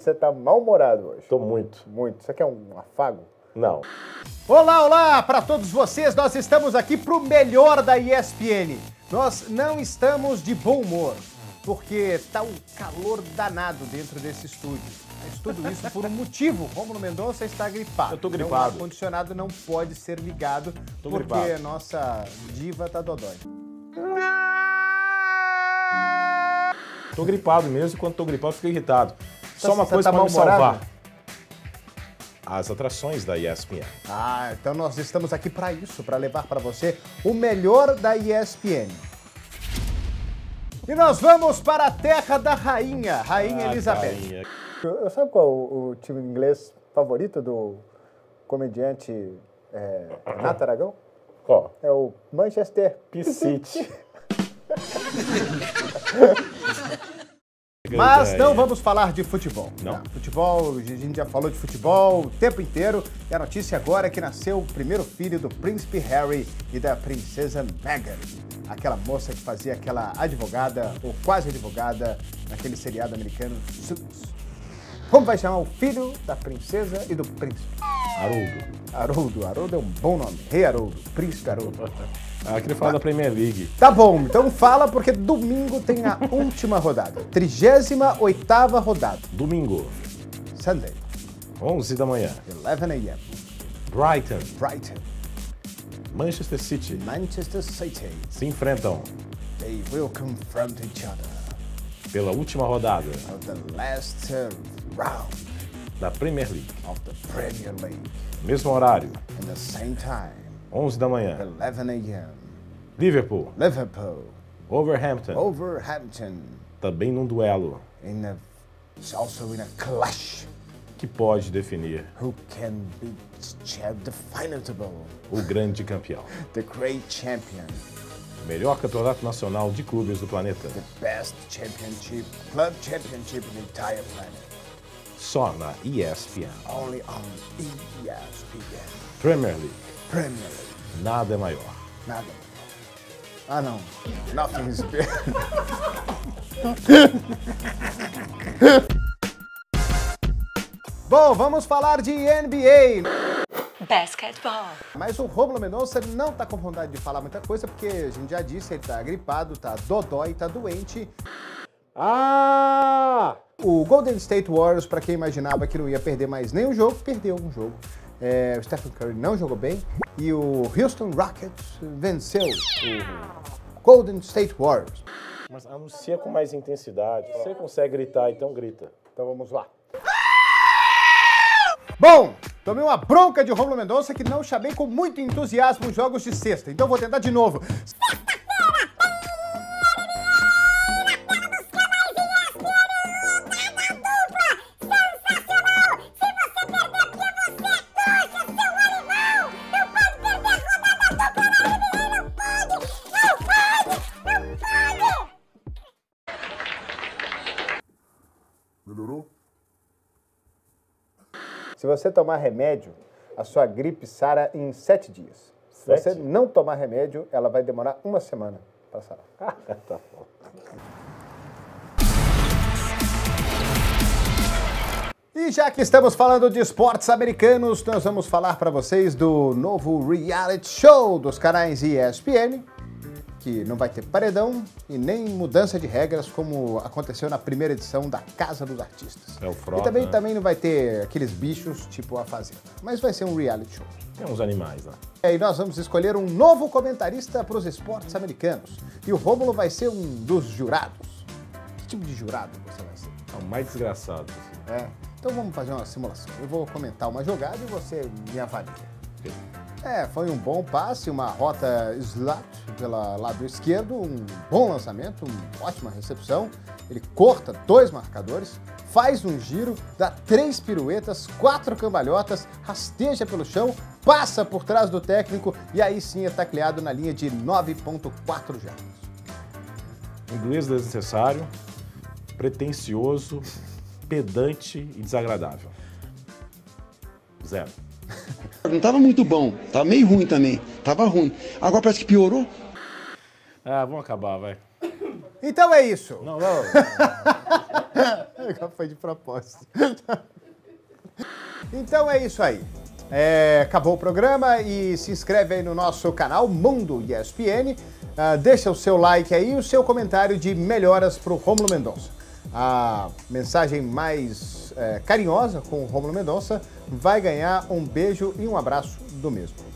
Você tá mal-humorado hoje. Tô muito. Muito. Você quer um afago? Não. Olá, olá! Para todos vocês, nós estamos aqui pro melhor da ESPN. Nós não estamos de bom humor, porque tá um calor danado dentro desse estúdio. Mas tudo isso por um motivo. Romulo Mendonça está gripado. Eu tô gripado. Então, o ar-condicionado não pode ser ligado, porque a nossa diva tá dodói. Tô gripado mesmo, e quando tô gripado, fico irritado. Só uma coisa para me salvar. As atrações da ESPN. Ah, então nós estamos aqui para isso, para levar para você o melhor da ESPN. E nós vamos para a terra da rainha, Rainha Elizabeth. Rainha. Sabe qual é o time inglês favorito do comediante Renato Aragão? Qual? É o Manchester Peace City. Mas não vamos falar de futebol. Não. Não. Futebol, a gente já falou de futebol o tempo inteiro. E a notícia agora é que nasceu o primeiro filho do príncipe Harry e da princesa Meghan. Aquela moça que fazia aquela advogada, ou quase advogada, naquele seriado americano Suits. Como vai chamar o filho da princesa e do príncipe? Haroldo. Haroldo. Haroldo é um bom nome. Rei Haroldo. Príncipe Haroldo. Ah, queria falar da Premier League. Tá bom, então fala, porque domingo tem a última rodada. 38ª rodada. Domingo. Sunday. 11 da manhã. 11 a.m. Brighton. Manchester City. Se enfrentam. They will confront each other. Pela última rodada. Of the last round. Da Premier League. Of the Premier League. Mesmo horário. At the same time. 11 da manhã. 11 a.m. Liverpool. Overhampton. Também num duelo. Also in a clash. Que pode definir. Who can be definable. O grande campeão. The great champion. Melhor campeonato nacional de clubes do planeta. The best championship, club championship in the entire planet. Só na ESPN. Only on ESPN. Premier League. Nada é maior. Nada. Ah, não. Nothing is big. Bom, vamos falar de NBA. Basketball. Mas o Romulo Mendonça não tá com vontade de falar muita coisa, porque a gente já disse, ele tá gripado, tá dodói, tá doente. Ah! O Golden State Warriors, pra quem imaginava que não ia perder mais nenhum jogo, perdeu um jogo. O Stephen Curry não jogou bem e o Houston Rockets venceu o Golden State Warriors. Mas anuncia com mais intensidade. Você consegue gritar, então grita. Então vamos lá. Bom, tomei uma bronca de Romulo Mendonça que não chamei com muito entusiasmo os jogos de sexta. Então vou tentar de novo. Se você tomar remédio, a sua gripe sara em 7 dias. Se você não tomar remédio, ela vai demorar 1 semana para sarar. Tá bom. E já que estamos falando de esportes americanos, nós vamos falar para vocês do novo reality show dos canais ESPN, que não vai ter paredão e nem mudança de regras como aconteceu na primeira edição da Casa dos Artistas. É o Frota, e também, né? Também não vai ter aqueles bichos tipo a Fazenda, mas vai ser um reality show. Tem uns animais lá. E nós vamos escolher um novo comentarista para os esportes americanos. E o Romulo vai ser um dos jurados. Que tipo de jurado você vai ser? É o mais desgraçado. Assim. É. Então vamos fazer uma simulação. Eu vou comentar uma jogada e você me avalia. Foi um bom passe, uma rota slat pelo lado esquerdo, um bom lançamento, uma ótima recepção. Ele corta 2 marcadores, faz um giro, dá 3 piruetas, 4 cambalhotas, rasteja pelo chão, passa por trás do técnico e aí sim é tacleado na linha de 9.4 jardas. Inglês desnecessário, pretensioso, pedante e desagradável. 0. Não tava muito bom, tava meio ruim também, tava ruim. Agora parece que piorou. Ah, vamos acabar, vai. Então é isso. Não. Legal, foi de propósito. Então é isso aí. Acabou o programa e se inscreve aí no nosso canal Mundo ESPN. Deixa o seu like aí e o seu comentário de melhoras para o Romulo Mendonça. A mensagem mais carinhosa com o Romulo Mendonça vai ganhar um beijo e um abraço do mesmo.